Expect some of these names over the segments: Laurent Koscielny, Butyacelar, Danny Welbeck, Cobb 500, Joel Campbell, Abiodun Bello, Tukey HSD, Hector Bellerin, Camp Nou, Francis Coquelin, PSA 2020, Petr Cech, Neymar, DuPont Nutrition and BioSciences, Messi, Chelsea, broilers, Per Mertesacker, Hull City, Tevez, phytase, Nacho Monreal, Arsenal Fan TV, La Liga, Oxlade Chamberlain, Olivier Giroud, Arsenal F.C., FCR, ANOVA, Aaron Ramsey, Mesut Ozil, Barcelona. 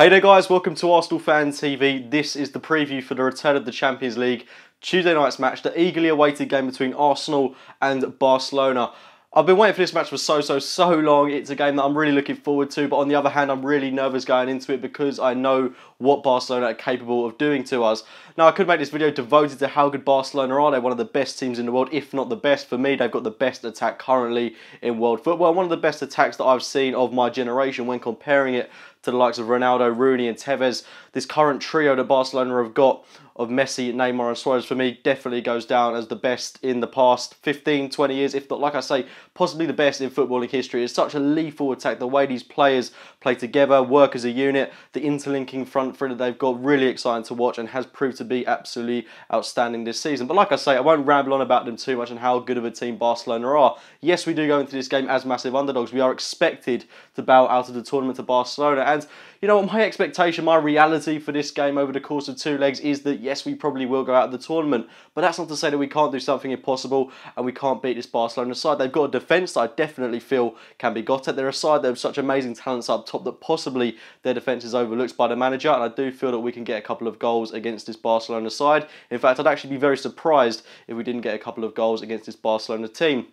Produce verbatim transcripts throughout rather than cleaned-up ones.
Hey there guys, welcome to Arsenal Fan T V. This is the preview for the return of the Champions League Tuesday night's match, the eagerly awaited game between Arsenal and Barcelona. I've been waiting for this match for so, so, so long. It's a game that I'm really looking forward to, but on the other hand, I'm really nervous going into it because I know what Barcelona are capable of doing to us. Now, I could make this video devoted to how good Barcelona are. They're one of the best teams in the world, if not the best. For me, they've got the best attack currently in world football, one of the best attacks that I've seen of my generation when comparing it to the likes of Ronaldo, Rooney and Tevez. This current trio that Barcelona have got of Messi, Neymar and Suarez, for me, definitely goes down as the best in the past fifteen, twenty years, if not, like I say, possibly the best in footballing history. It's such a lethal attack, the way these players play together, work as a unit, the interlinking front three that they've got, really exciting to watch and has proved to be absolutely outstanding this season. But like I say, I won't ramble on about them too much and how good of a team Barcelona are. Yes, we do go into this game as massive underdogs. We are expected to bow out of the tournament to Barcelona. And, you know, my expectation, my reality for this game over the course of two legs is that, yes, we probably will go out of the tournament. But that's not to say that we can't do something impossible and we can't beat this Barcelona side. They've got a defence that I definitely feel can be got at. They're a side that have such amazing talents up top that possibly their defence is overlooked by the manager. And I do feel that we can get a couple of goals against this Barcelona side. In fact, I'd actually be very surprised if we didn't get a couple of goals against this Barcelona team.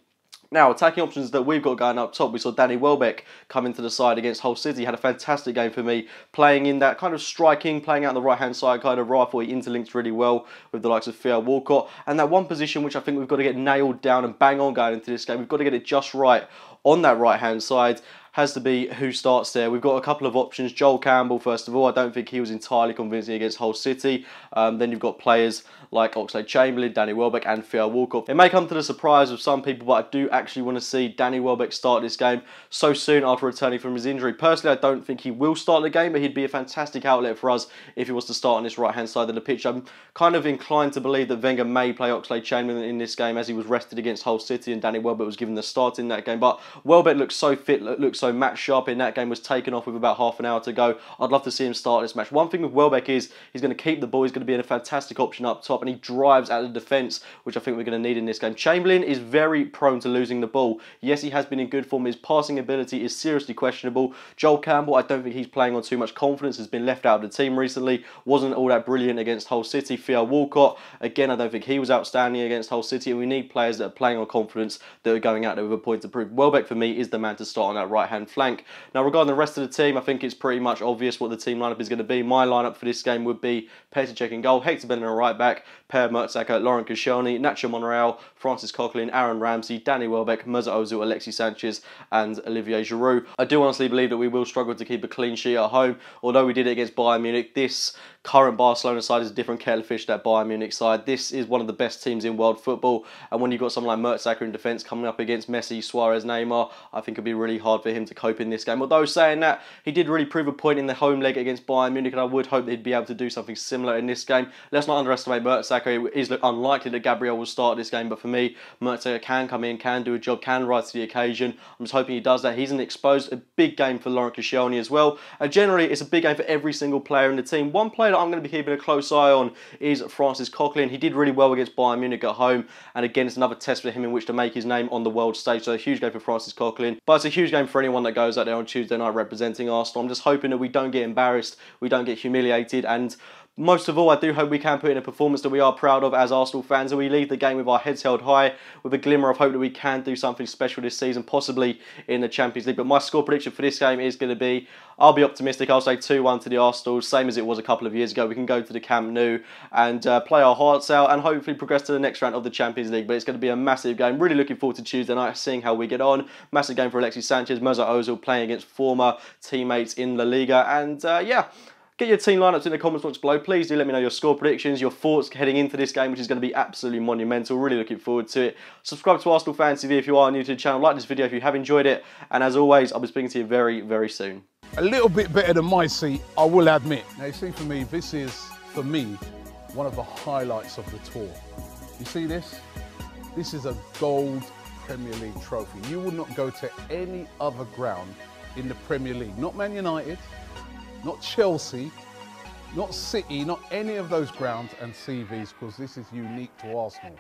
Now, attacking options that we've got going up top, we saw Danny Welbeck come into the side against Hull City. He had a fantastic game for me, playing in that kind of striking, playing out on the right-hand side kind of rifle. He interlinked really well with the likes of Theo Walcott. And that one position which I think we've got to get nailed down and bang on going into this game, we've got to get it just right on that right-hand side. Has to be who starts there. We've got a couple of options. Joel Campbell, first of all, I don't think he was entirely convincing against Hull City. Um, then you've got players like Oxlade Chamberlain, Danny Welbeck and Theo Walcott. It may come to the surprise of some people, but I do actually want to see Danny Welbeck start this game so soon after returning from his injury. Personally, I don't think he will start the game, but he'd be a fantastic outlet for us if he was to start on this right-hand side of the pitch. I'm kind of inclined to believe that Wenger may play Oxlade Chamberlain in this game, as he was rested against Hull City and Danny Welbeck was given the start in that game. But Welbeck looks so fit, looks so So Matt Sharp in that game was taken off with about half an hour to go. I'd love to see him start this match. One thing with Welbeck is he's going to keep the ball. He's going to be in a fantastic option up top, and he drives out of the defence, which I think we're going to need in this game. Chamberlain is very prone to losing the ball. Yes, he has been in good form. His passing ability is seriously questionable. Joel Campbell, I don't think he's playing on too much confidence. Has been left out of the team recently. Wasn't all that brilliant against Hull City. Theo Walcott, again, I don't think he was outstanding against Hull City. And we need players that are playing on confidence, that are going out there with a point to prove. Welbeck, for me, is the man to start on that right-hand flank. Now, regarding the rest of the team, I think it's pretty much obvious what the team lineup is going to be. My lineup for this game would be Petr Cech in goal, Hector Bellerin right back, Per Mertesacker, Laurent Koscielny, Nacho Monreal, Francis Coquelin, Aaron Ramsey, Danny Welbeck, Mesut Ozil, Alexis Sanchez and Olivier Giroud. I do honestly believe that we will struggle to keep a clean sheet at home. Although we did it against Bayern Munich, this current Barcelona side is a different kettle of fish to that Bayern Munich side. This is one of the best teams in world football, and when you've got someone like Mertesacker in defence coming up against Messi, Suarez, Neymar, I think it'd be really hard for him to cope in this game. Although, saying that, he did really prove a point in the home leg against Bayern Munich, and I would hope that he'd be able to do something similar in this game. Let's not underestimate Mertesacker. It is unlikely that Gabriel will start this game, but for me, Mertesacker can come in, can do a job, can rise to the occasion. I'm just hoping he does that. He's an exposed, a big game for Laurent Koscielny as well. And generally, it's a big game for every single player in the team. One player that I'm going to be keeping a close eye on is Francis Coquelin. He did really well against Bayern Munich at home, and again, it's another test for him in which to make his name on the world stage. So a huge game for Francis Coquelin, but it's a huge game for anyone that goes out there on Tuesday night representing Arsenal. I'm just hoping that we don't get embarrassed, we don't get humiliated, and most of all, I do hope we can put in a performance that we are proud of as Arsenal fans, and we leave the game with our heads held high, with a glimmer of hope that we can do something special this season, possibly in the Champions League. But my score prediction for this game is going to be, I'll be optimistic, I'll say two one to the Arsenal, same as it was a couple of years ago. We can go to the Camp Nou and uh, play our hearts out and hopefully progress to the next round of the Champions League. But it's going to be a massive game. Really looking forward to Tuesday night, seeing how we get on. Massive game for Alexis Sanchez, Mesut Ozil playing against former teammates in La Liga, and uh, yeah. Get your team lineups in the comments box below. Please do let me know your score predictions, your thoughts heading into this game, which is going to be absolutely monumental. Really looking forward to it. Subscribe to Arsenal Fan T V if you are new to the channel. Like this video if you have enjoyed it. And as always, I'll be speaking to you very, very soon. A little bit better than my seat, I will admit. Now, you see, for me, this is, for me, one of the highlights of the tour. You see this? This is a gold Premier League trophy. You will not go to any other ground in the Premier League. Not Man United, not Chelsea, not City, not any of those grounds and C Vs, because this is unique to Arsenal.